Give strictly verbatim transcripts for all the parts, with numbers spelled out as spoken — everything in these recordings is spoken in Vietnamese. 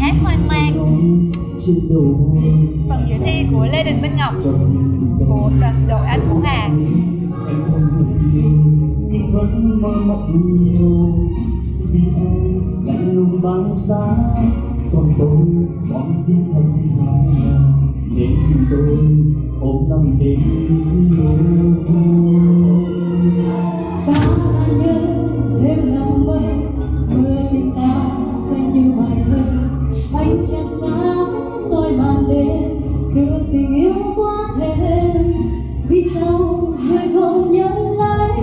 hát Hoang Mang. Phần dự thi của Lê Đình Minh Ngọc của đoàn đội Anh Vũ Hà. Còn tôi còn tiếng thân hai đến tôi ôm năm đến xa nhớ đêm nằm mơ người tình ta xanh như bài thơ ánh trăng sáng soi màn đêm đưa tình yêu quá thêm vì sao người không nhớ lại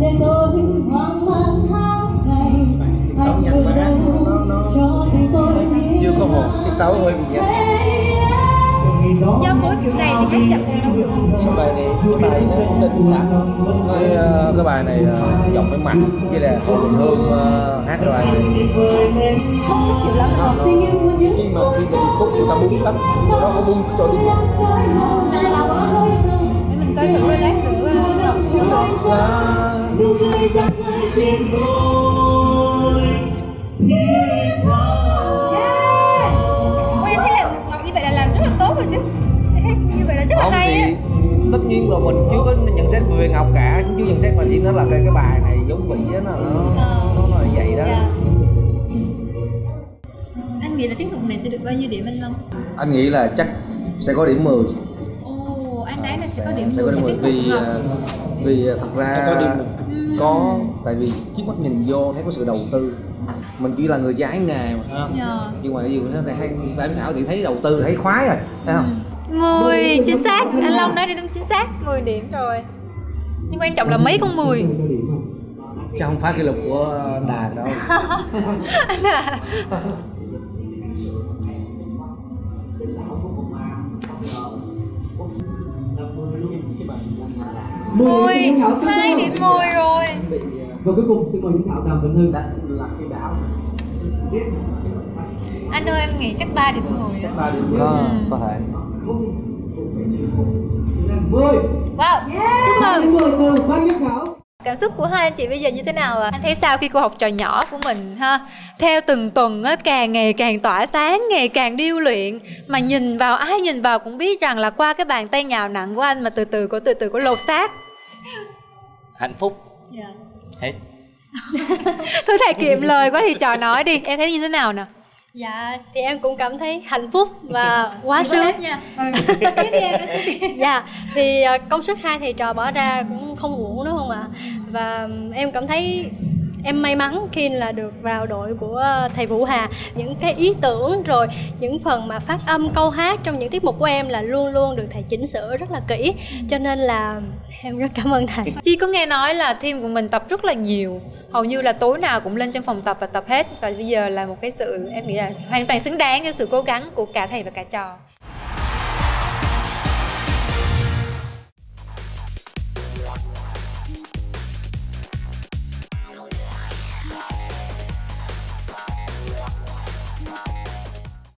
để tôi hoang mang tháng ngày anh ở đâu cho tình tôi chưa có hồn tiết tấu hơi bị nhẹ. Do phối kiểu này thì hát chậm hơn đâu. Cái bài này, cái bài này tình cảm. Cái, cái bài này giọng phải mạnh, kia là Hồ Bình Hương uh, hát rồi. Không sức chịu lắm không? Khi mà khi mình khúc người ta bung lắm, nó có bung cái chỗ đi. Để mình coi thử lát nữa. Tất nhiên là mình chưa có nhận xét về Ngọc cả, cũng chưa nhận xét mà chỉ nói là cái cái bài này giống bị nó nó nó là vậy đó. Yeah. Anh nghĩ là tiết mục này sẽ được bao nhiêu điểm anh Long? Anh nghĩ là chắc sẽ có điểm mười. Ồ, anh đoán là sẽ có điểm mười vì vì thật ra có, điểm uhm. có tại vì trước mắt nhìn vô thấy có sự đầu tư. Mình chỉ là người trái nghề mà. Yeah. Nhưng mà cái gì cũng thấy bản thảo thì thấy đầu tư thấy khoái rồi, thấy không? Uhm. mười, chính xác, anh Long nói đúng chính xác, mười điểm rồi. Nhưng quan trọng là mấy con mười. Chứ không phá kỷ lục của Đàn đâu. Anh à. mười, hai điểm mười rồi. Và cuối cùng sẽ có những thảo Đàm Bình Như đã là cái đảo. Anh ơi, em nghĩ chắc ba điểm mười. Chắc ba điểm mười. Có, có thể. Wow, chúc mừng. Cảm xúc của hai anh chị bây giờ như thế nào ạ? Anh thấy sao khi cô học trò nhỏ của mình ha? Theo từng tuần á, càng ngày càng tỏa sáng, ngày càng điêu luyện. Mà nhìn vào, ai nhìn vào cũng biết rằng là qua cái bàn tay nhào nặng của anh mà từ từ, của từ từ, của lột xác. Hạnh phúc. Dạ. Hết. Thôi thầy kiệm lời quá thì trò nói đi, em thấy như thế nào nè? Dạ, thì em cũng cảm thấy hạnh phúc và quá sướng nha. Ừ. Tiếp đi em, tiếp đi. Dạ, thì công sức hai thầy trò bỏ ra cũng không uổng đúng không ạ? Và em cảm thấy em may mắn khi là được vào đội của thầy Vũ Hà. Những cái ý tưởng rồi những phần mà phát âm câu hát trong những tiết mục của em là luôn luôn được thầy chỉnh sửa rất là kỹ. Cho nên là em rất cảm ơn thầy. Chị có nghe nói là team của mình tập rất là nhiều. Hầu như là tối nào cũng lên trong phòng tập và tập hết. Và bây giờ là một cái sự em nghĩ là hoàn toàn xứng đáng cho sự cố gắng của cả thầy và cả trò.